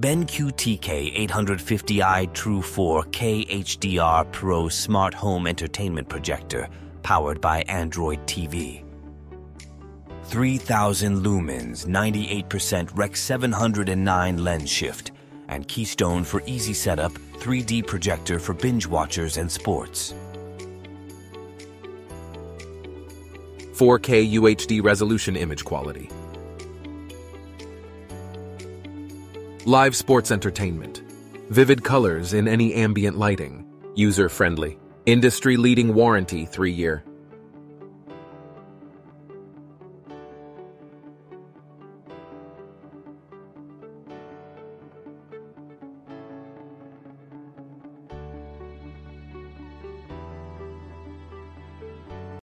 BenQ TK 850i True 4K HDR Pro Smart Home Entertainment Projector, powered by Android TV. 3,000 lumens, 98% Rec. 709 lens shift, and Keystone for easy setup, 3D projector for binge watchers and sports. 4K UHD resolution image quality. Live sports entertainment. Vivid colors in any ambient lighting. User-friendly. Industry-leading warranty 3-year.